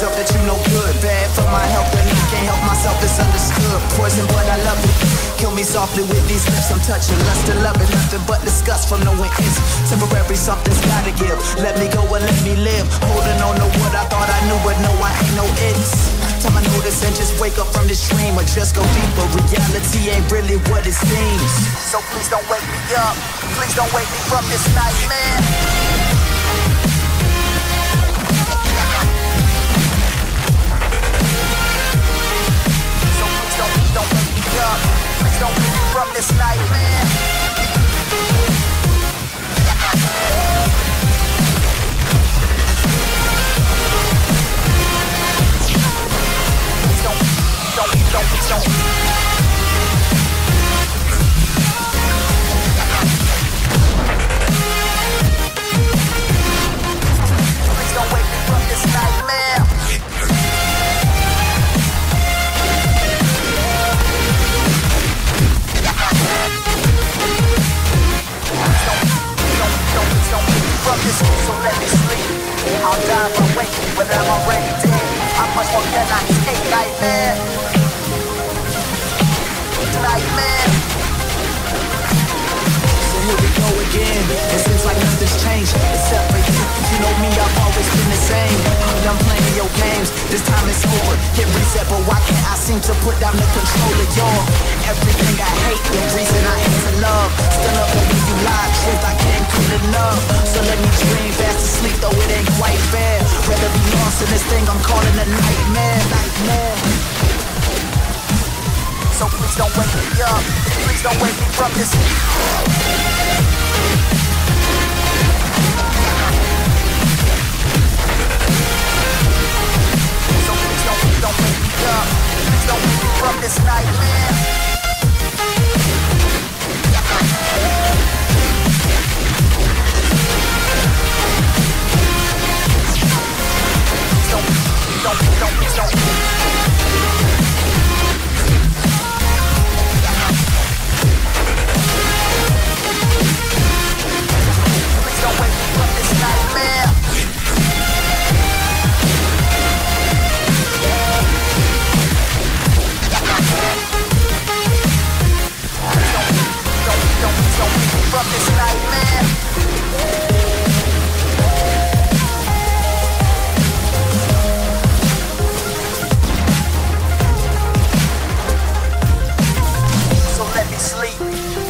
yourself that you no good. Bad for my health and I can't help myself, it's understood. Poison but I love it. Kill me softly with these lips I'm touching. Lust and love it, nothing but disgust from no one is temporary, something's gotta give. Let me go and let me live. Holding on to what I thought I knew, but no I ain't no it's. Time I notice and just wake up from this dream, or just go deeper, reality ain't really what it seems. So please don't wake me up, please don't wake me from this nightmare. Don't get me from this nightmare. Don't. So let me sleep. I'll die if I'm waking, but I'm already dead. How much more can I take? Nightmare. Nightmare. So here we go again. It seems like nothing's changed except for you. You know me, I've always been the same. I'm done playing your games. This time it's over. Hit reset, but why can't I seem to put down the control of y'all? Everything I hate, the reason I hate to love. Still up when you lie, truth I can't cool enough. So let me dream fast asleep, though it ain't quite fair. Rather be lost in this thing I'm calling a nightmare, nightmare. So please don't wake me up, please don't wake me from this. So please don't wake me up, please don't wake me from this nightmare.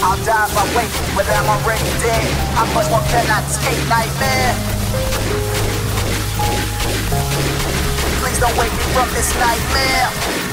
I'll die if I wake, but I'm already dead. How much more can I take? Nightmare. Please don't wake me from this nightmare.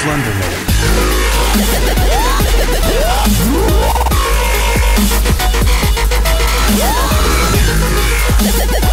Slender Man.